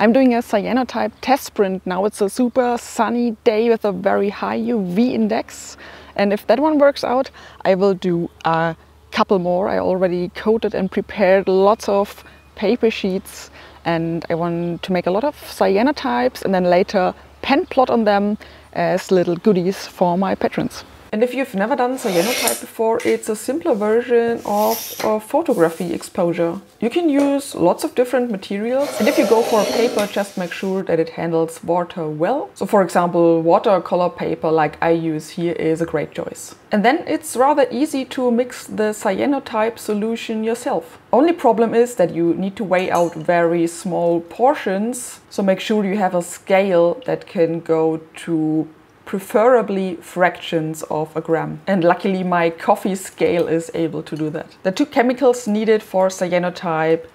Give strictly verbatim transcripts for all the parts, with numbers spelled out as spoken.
I'm doing a cyanotype test sprint now. It's a super sunny day with a very high U V index. And if that one works out, I will do a couple more. I already coded and prepared lots of paper sheets, and I want to make a lot of cyanotypes and then later pen plot on them as little goodies for my patrons. And if you've never done cyanotype before, it's a simpler version of a photography exposure. You can use lots of different materials, and if you go for a paper, just make sure that it handles water well. So for example, watercolor paper like I use here is a great choice. And then it's rather easy to mix the cyanotype solution yourself. Only problem is that you need to weigh out very small portions, so make sure you have a scale that can go to preferably fractions of a gram. And luckily my coffee scale is able to do that. The two chemicals needed for cyanotype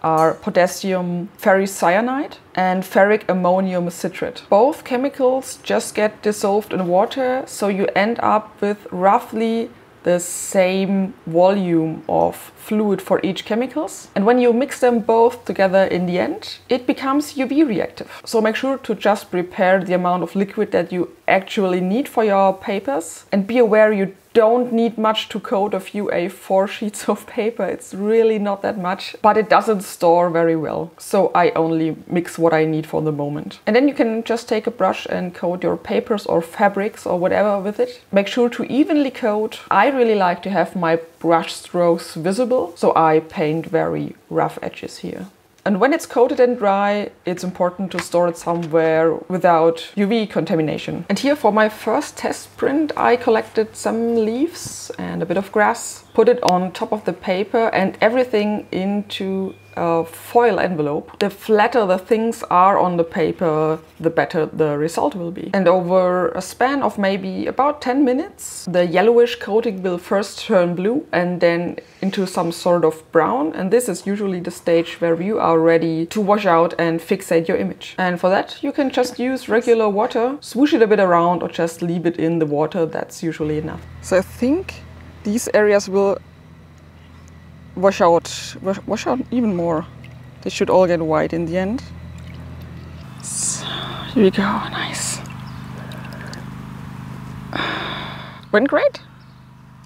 are potassium ferricyanide and ferric ammonium citrate. Both chemicals just get dissolved in water, so you end up with roughly the same volume of fluid for each chemicals. And when you mix them both together in the end, it becomes U V reactive. So make sure to just prepare the amount of liquid that you actually need for your papers. And be aware you don't need much to coat a few A four sheets of paper. It's really not that much, but it doesn't store very well. So I only mix what I need for the moment. And then you can just take a brush and coat your papers or fabrics or whatever with it. Make sure to evenly coat. I really like to have my brush strokes visible, so I paint very rough edges here. And when it's coated and dry, it's important to store it somewhere without U V contamination. And here for my first test sprint, I collected some leaves and a bit of grass, put it on top of the paper and everything into a foil envelope. The flatter the things are on the paper, the better the result will be. And over a span of maybe about ten minutes, the yellowish coating will first turn blue and then into some sort of brown. And this is usually the stage where you are ready to wash out and fixate your image. And for that, you can just use regular water, swoosh it a bit around, or just leave it in the water. That's usually enough. So I think these areas will wash out, wash out even more. They should all get white in the end. So, here we go, nice. Went great.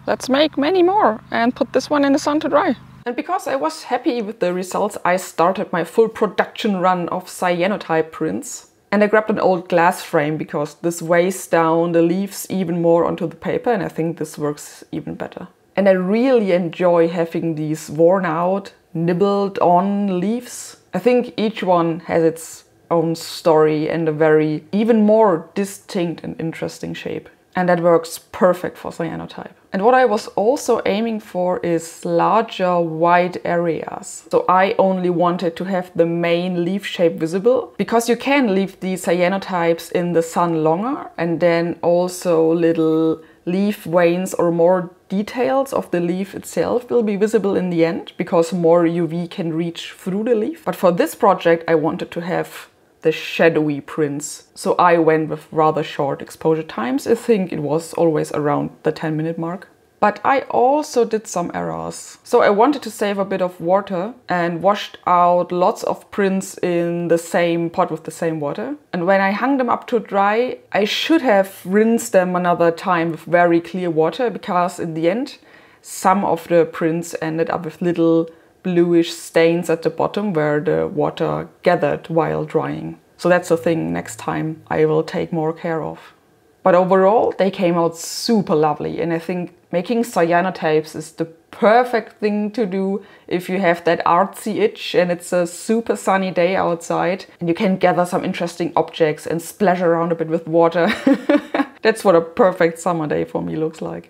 Let's make many more and put this one in the sun to dry. And because I was happy with the results, I started my full production run of cyanotype prints. And I grabbed an old glass frame because this weighs down the leaves even more onto the paper, and I think this works even better. And I really enjoy having these worn out, nibbled on leaves. I think each one has its own story and a very, even more distinct and interesting shape. And that works perfect for cyanotype. And what I was also aiming for is larger, wide areas. So I only wanted to have the main leaf shape visible, because you can leave the cyanotypes in the sun longer, and then also little leaf veins or more details of the leaf itself will be visible in the end, because more U V can reach through the leaf. But for this project I wanted to have the shadowy prints, so I went with rather short exposure times. I think it was always around the ten minute mark. But I also did some errors. So I wanted to save a bit of water and washed out lots of prints in the same pot with the same water. And when I hung them up to dry, I should have rinsed them another time with very clear water, because in the end, some of the prints ended up with little bluish stains at the bottom where the water gathered while drying. So that's a thing next time I will take more care of. But overall, they came out super lovely, and I think making cyanotypes is the perfect thing to do if you have that artsy itch and it's a super sunny day outside and you can gather some interesting objects and splash around a bit with water. That's what a perfect summer day for me looks like.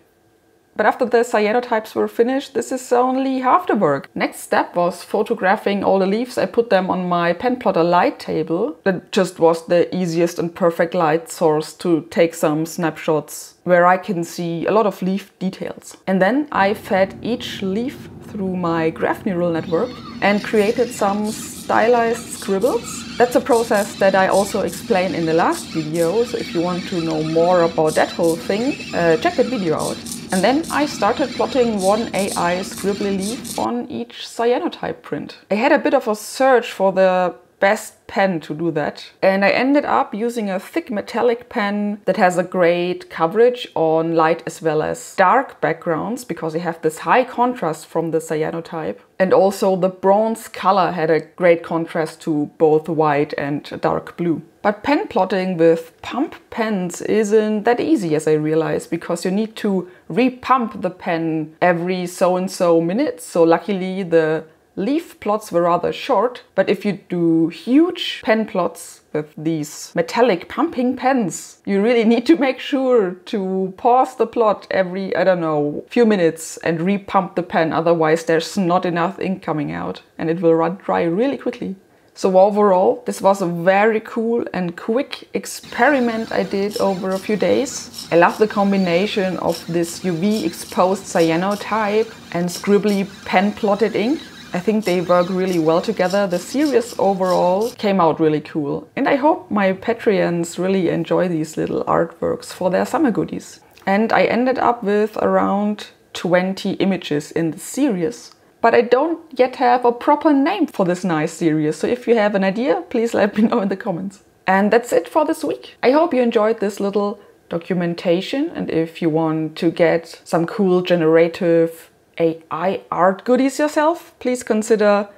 But after the cyanotypes were finished, this is only half the work. Next step was photographing all the leaves. I put them on my penplotter light table. That just was the easiest and perfect light source to take some snapshots where I can see a lot of leaf details. And then I fed each leaf through my graph neural network and created some stylized scribbles. That's a process that I also explained in the last video, so if you want to know more about that whole thing, uh, check that video out. And then I started plotting one A I scribbly leaf on each cyanotype print. I had a bit of a search for the best pen to do that. And I ended up using a thick metallic pen that has a great coverage on light as well as dark backgrounds, because they have this high contrast from the cyanotype. And also the bronze color had a great contrast to both white and dark blue. But pen plotting with pump pens isn't that easy, as I realized, because you need to repump the pen every so and so minutes. So luckily the leaf plots were rather short, but if you do huge pen plots with these metallic pumping pens, you really need to make sure to pause the plot every, I don't know, few minutes and repump the pen, otherwise there's not enough ink coming out and it will run dry really quickly. So overall, this was a very cool and quick experiment I did over a few days. I love the combination of this U V exposed cyanotype and scribbly pen plotted ink. I think they work really well together. The series overall came out really cool. And I hope my Patreons really enjoy these little artworks for their summer goodies. And I ended up with around twenty images in the series. But I don't yet have a proper name for this nice series. So if you have an idea, please let me know in the comments. And that's it for this week. I hope you enjoyed this little documentation. And if you want to get some cool generative A I art goodies yourself, please consider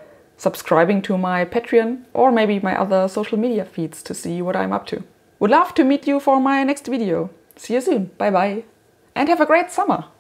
subscribing to my Patreon or maybe my other social media feeds to see what I'm up to. Would love to meet you for my next video. See you soon. Bye bye. And have a great summer.